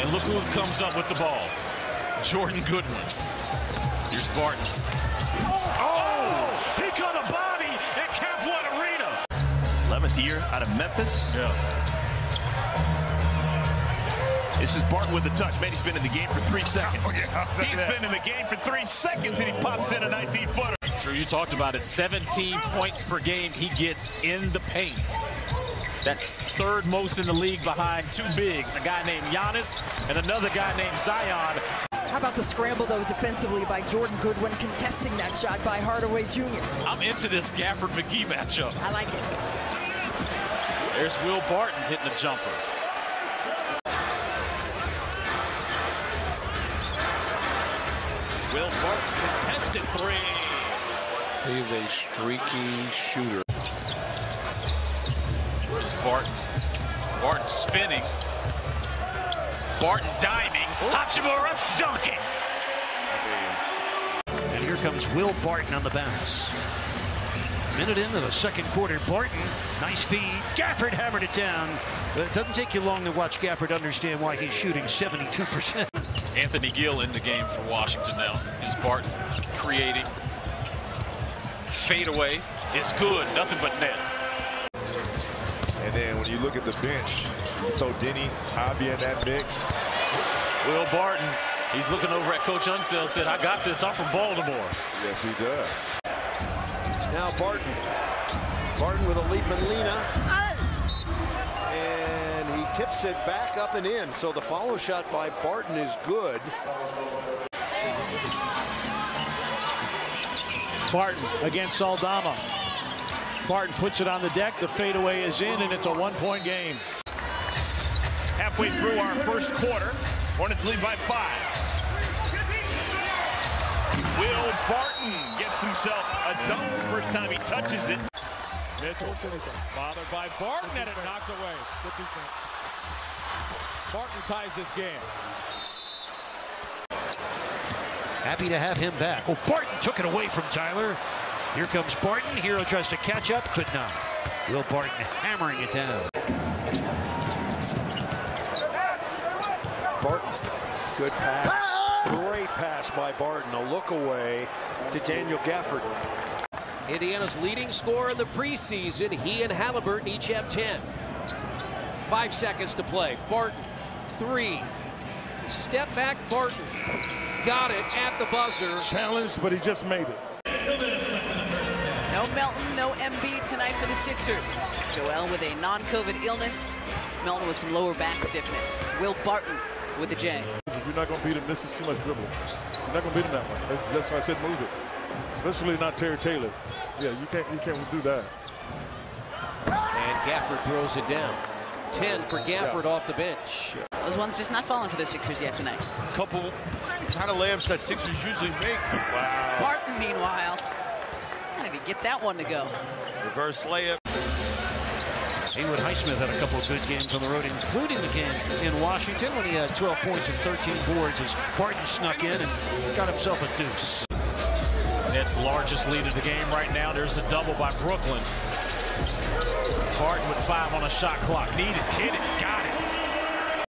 And look who comes up with the ball. Jordan Goodwin. Here's Barton. Oh! He got a body at Cap 1 Arena. 11th year out of Memphis. Yeah. This is Barton with the touch. Man, he's been in the game for 3 seconds. Oh, yeah, he's been in the game for 3 seconds, and he pops in a 19-footer. Drew, you talked about it. 17 points per game he gets in the paint. That's third most in the league behind two bigs, a guy named Giannis and another guy named Zion. How about the scramble, though, defensively by Jordan Goodwin, contesting that shot by Hardaway Jr. I'm into this Gafford-McGee matchup. I like it. There's Will Barton hitting the jumper. Will Barton contested three. He's a streaky shooter. Barton. Barton spinning. Barton diving. Hachimura dunking. And here comes Will Barton on the bounce. A minute into the second quarter. Barton, nice feed. Gafford hammered it down. But it doesn't take you long to watch Gafford understand why he's shooting 72%. Anthony Gill in the game for Washington now. Here's Barton creating. Fadeaway is good. Nothing but net. And then when you look at the bench, you throw Denny, Javier in that mix. Will Barton, he's looking over at Coach Unsell, said, I got this, I'm from Baltimore. Yes, he does. Now Barton. Barton with a leap and Lena. And he tips it back up and in. So the follow shot by Barton is good. Barton against Aldama. Barton puts it on the deck, the fadeaway is in, and it's a one-point game. Halfway through our first quarter, Hornets lead by 5. Will Barton gets himself a dunk, first time he touches it. Mitchell, bothered by Barton, and it knocked away. Barton ties this game. Happy to have him back. Oh, Barton took it away from Tyler. Here comes Barton. Hero tries to catch up, could not. Will Barton hammering it down. Barton, good pass. Great pass by Barton. A look away to Daniel Gafford. Indiana's leading scorer in the preseason. He and Halliburton each have 10. 5 seconds to play. Barton, three. Step back, Barton. Got it at the buzzer. Challenged, but he just made it. No Melton, no MB tonight for the Sixers. Joel with a non-COVID illness. Melton with some lower back stiffness. Will Barton with the J. You're not going to beat him. This is too much dribbling. You're not going to beat him that way. That's why I said move it. Especially not Terry Taylor. Yeah, you can't do that. And Gafford throws it down. 10 for Gafford off the bench. Yeah. Those ones just not falling for the Sixers yet tonight. A couple kind of layups that Sixers usually make. Wow. Barton, meanwhile. Get that one to go. Reverse layup. Haywood Highsmith had a couple of good games on the road, including the game in Washington when he had 12 points and 13 boards as Barton snuck in and got himself a deuce. Nets' largest lead of the game right now. There's a double by Brooklyn. Barton with 5 on a shot clock. Needed, hit it, got it.